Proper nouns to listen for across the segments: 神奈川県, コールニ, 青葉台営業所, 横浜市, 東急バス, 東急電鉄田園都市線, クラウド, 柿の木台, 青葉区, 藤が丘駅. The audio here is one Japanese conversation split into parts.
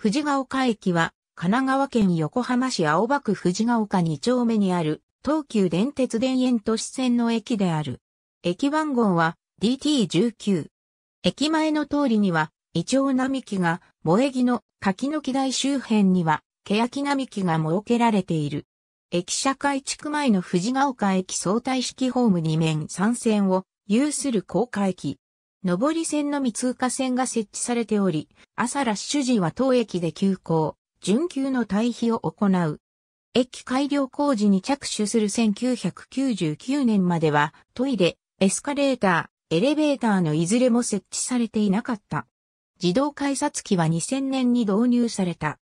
藤が丘駅は、神奈川県横浜市青葉区藤が丘2丁目にある、東急電鉄田園都市線の駅である。駅番号は DT19。駅前の通りには、イチョウ並木が、萌木の柿の木台周辺には、欅並木が設けられている。駅舎改築前の藤が丘駅相対式ホーム2面3線を有する高架駅。上り線のみ通過線が設置されており、朝ラッシュ時は当駅で急行、準急の対比を行う。駅改良工事に着手する1999年までは、トイレ、エスカレーター、エレベーターのいずれも設置されていなかった。自動改札機は2000年に導入された。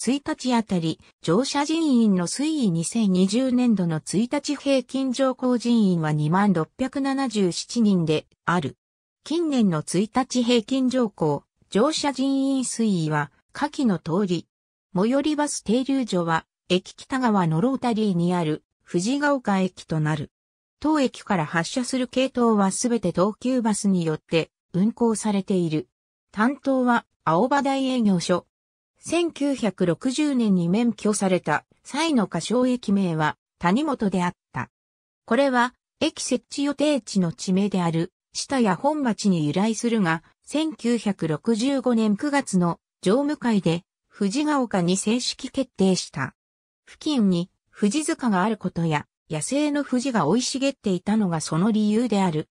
1日あたり、乗車人員の推移2020年度の1日平均乗降人員は 26,677 人である。近年の1日平均乗降、乗車人員推移は、下記の通り。最寄りバス停留所は、駅北側のロータリーにある、藤が丘駅となる。当駅から発車する系統はすべて東急バスによって運行されている。担当は、青葉台営業所。1960年に免許された際の仮称駅名は谷本であった。これは駅設置予定地の地名である下谷本町に由来するが、1965年9月の常務会で藤が丘に正式決定した。付近に藤塚があることや野生の藤が生い茂っていたのがその理由である。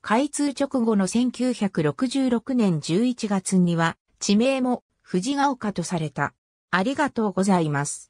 開通直後の1966年11月には地名も藤が丘とされた。ありがとうございます。